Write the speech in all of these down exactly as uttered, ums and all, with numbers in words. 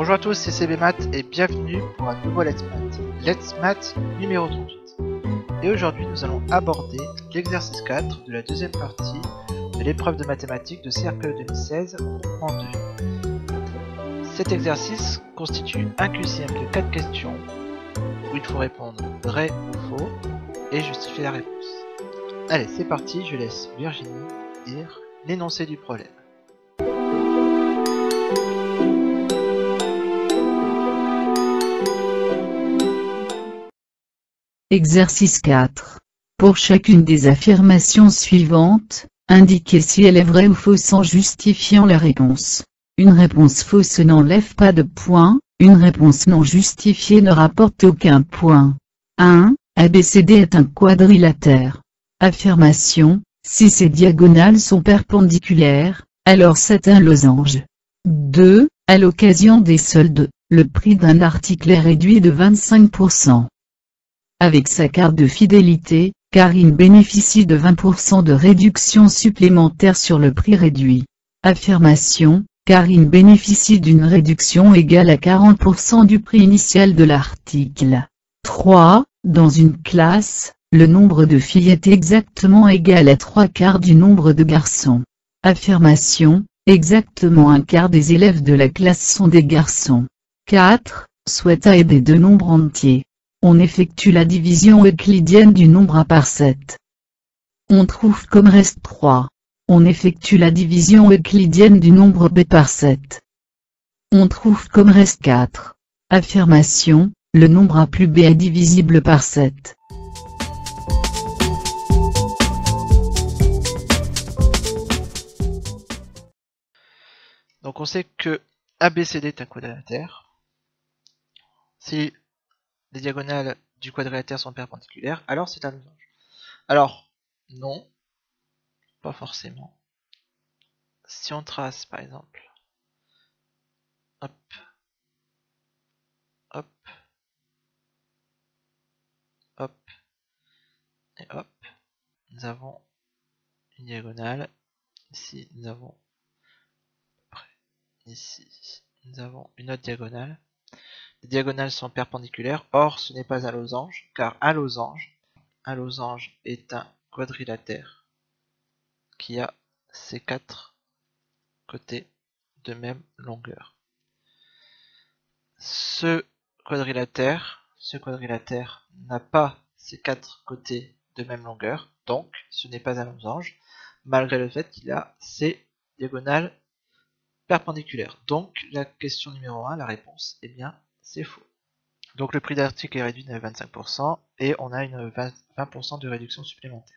Bonjour à tous, c'est CBMaths et bienvenue pour un nouveau Let's Math, Let's Math numéro trente-huit. Et aujourd'hui nous allons aborder l'exercice quatre de la deuxième partie de l'épreuve de mathématiques de C R P E deux mille seize en deux. Cet exercice constitue un Q C M de quatre questions où il faut répondre vrai ou faux et justifier la réponse. Allez, c'est parti, je laisse Virginie lire l'énoncé du problème. Exercice quatre. Pour chacune des affirmations suivantes, indiquez si elle est vraie ou fausse en justifiant la réponse. Une réponse fausse n'enlève pas de points, une réponse non justifiée ne rapporte aucun point. un. A B C D est un quadrilatère. Affirmation, si ses diagonales sont perpendiculaires, alors c'est un losange. deux. À l'occasion des soldes, le prix d'un article est réduit de vingt-cinq pour cent. Avec sa carte de fidélité, Karine bénéficie de vingt pour cent de réduction supplémentaire sur le prix réduit. Affirmation, Karine bénéficie d'une réduction égale à quarante pour cent du prix initial de l'article. trois. Dans une classe, le nombre de filles est exactement égal à trois quarts du nombre de garçons. Affirmation, exactement un quart des élèves de la classe sont des garçons. quatre. Soit A et B deux nombres entiers. On effectue la division euclidienne du nombre A par sept. On trouve comme reste trois. On effectue la division euclidienne du nombre B par sept. On trouve comme reste quatre. Affirmation, le nombre A plus B est divisible par sept. Donc on sait que A B C D est un quadrilatère. Si les diagonales du quadrilatère sont perpendiculaires, alors c'est un losange. Alors, non, pas forcément. Si on trace, par exemple, hop, hop, hop, et hop, nous avons une diagonale, ici nous avons, ici nous avons une autre diagonale. Les diagonales sont perpendiculaires, or ce n'est pas un losange, car un losange, un losange est un quadrilatère qui a ses quatre côtés de même longueur. Ce quadrilatère, ce quadrilatère n'a pas ses quatre côtés de même longueur, donc ce n'est pas un losange, malgré le fait qu'il a ses diagonales perpendiculaires. Donc la question numéro un, la réponse, eh bien, c'est faux. Donc le prix d'article est réduit de vingt-cinq pour cent et on a une vingt pour cent de réduction supplémentaire.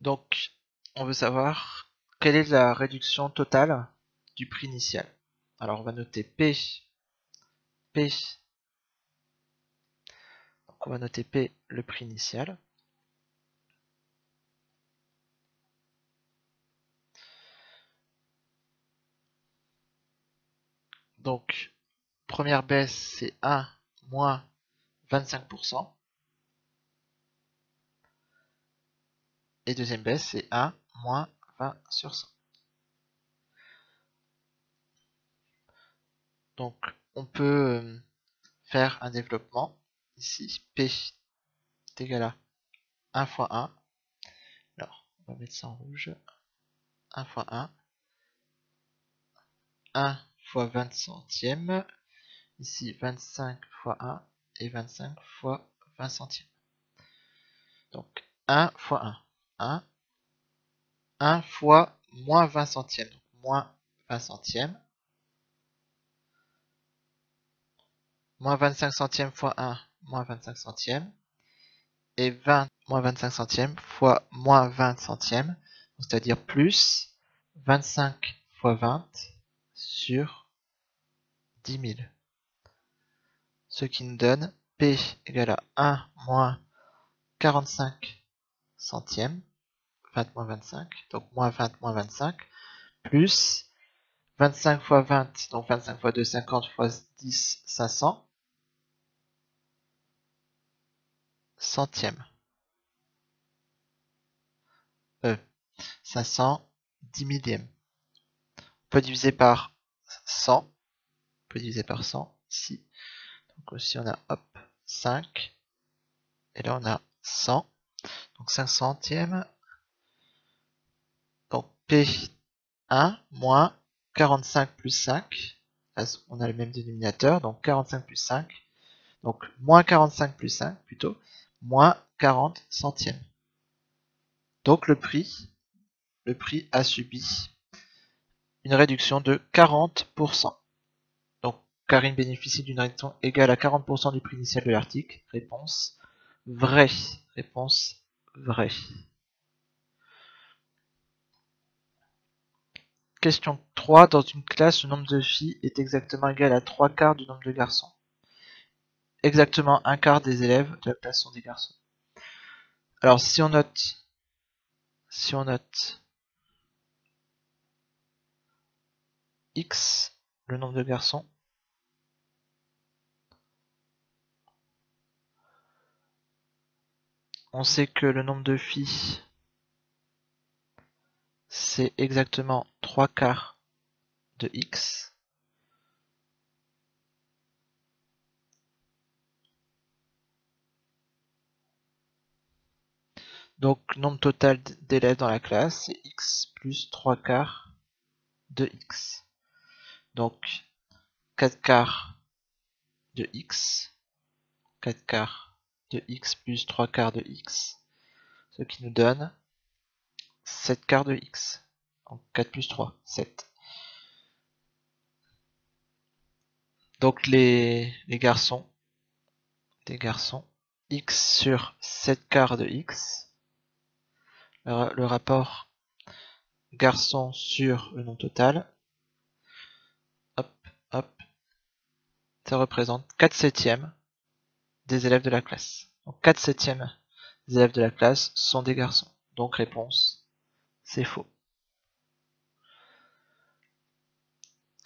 Donc on veut savoir quelle est la réduction totale du prix initial. Alors on va noter P. P. Donc on va noter P, le prix initial. Donc, première baisse, c'est un moins vingt-cinq pour cent. Et deuxième baisse, c'est un moins vingt sur cent. Donc, on peut faire un développement. Ici, P est égal à un fois un. Alors, on va mettre ça en rouge. un fois un. un fois vingt centièmes, ici vingt-cinq fois un et vingt-cinq fois vingt centièmes. Donc un fois un, un, un fois moins vingt centièmes, donc moins vingt centièmes, moins vingt-cinq centièmes fois un, moins vingt-cinq centièmes, et vingt moins vingt-cinq centièmes fois moins vingt centièmes, c'est-à-dire plus vingt-cinq fois vingt sur dix mille. Ce qui nous donne P égale à un moins quarante-cinq centièmes, vingt moins vingt-cinq, donc moins vingt moins vingt-cinq, plus vingt-cinq fois vingt, donc vingt-cinq fois deux, cinquante fois dix, cinq cents centièmes. Euh, cinq cents dix millièmes. On peut diviser par cent, on peut diviser par cent ici. Donc aussi on a hop, cinq, et là on a cent, donc cinq centièmes. Donc P un moins quarante-cinq plus cinq, là on a le même dénominateur, donc quarante-cinq plus cinq, donc moins quarante-cinq plus cinq plutôt, moins quarante centièmes. Donc le prix, le prix a subi une réduction de quarante pour cent. Donc Karine bénéficie d'une réduction égale à quarante pour cent du prix initial de l'article. Réponse vraie. Réponse vraie. Question trois. Dans une classe, le nombre de filles est exactement égal à trois quarts du nombre de garçons. Exactement un quart des élèves de la classe sont des garçons. Alors si on note, si on note x, le nombre de garçons, on sait que le nombre de filles, c'est exactement trois quarts de x. Donc, nombre total d'élèves dans la classe, c'est x plus trois quarts de x. Donc, quatre quarts de x, quatre quarts de x plus trois quarts de x, ce qui nous donne sept quarts de x. Donc, quatre plus trois, sept. Donc, les, les garçons, les garçons, x sur sept quarts de x. Le rapport garçon sur le nombre total, hop, hop, ça représente quatre septièmes des élèves de la classe. Donc quatre septièmes des élèves de la classe sont des garçons. Donc réponse, c'est faux.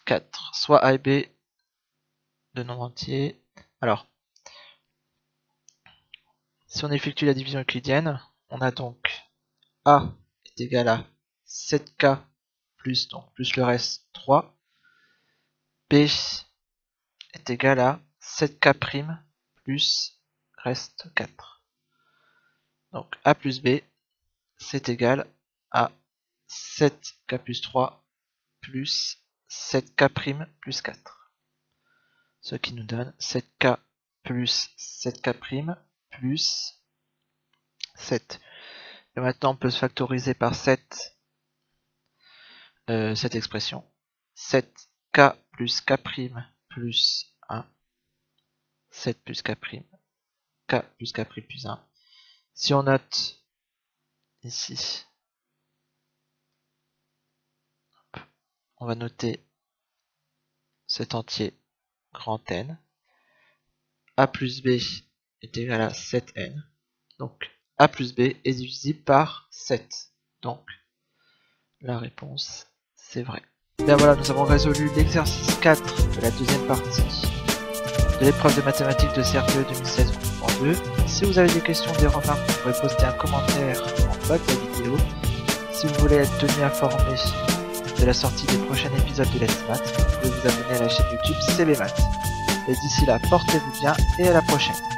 quatre. Soit A et B de nombre entier. Alors, si on effectue la division euclidienne, on a donc A est égal à sept K plus, donc plus le reste trois. B est égal à sept K' plus reste quatre. Donc A plus B, c'est égal à sept K plus trois plus sept K' plus quatre. Ce qui nous donne sept K plus sept K' plus sept. Et maintenant on peut se factoriser par sept euh, cette expression. sept K plus K' plus un. sept plus K'. K plus K' plus un. Si on note ici, on va noter cet entier grand N. A plus B est égal à sept N. Donc A plus B est divisible par sept. Donc, la réponse, c'est vrai. Bien voilà, nous avons résolu l'exercice quatre de la deuxième partie de l'épreuve de mathématiques de C R P E deux mille seize point deux. Si vous avez des questions ou des remarques, vous pouvez poster un commentaire en bas de la vidéo. Si vous voulez être tenu informé de la sortie des prochains épisodes de Let's Math, vous pouvez vous abonner à la chaîne YouTube C B Maths. Et d'ici là, portez-vous bien et à la prochaine.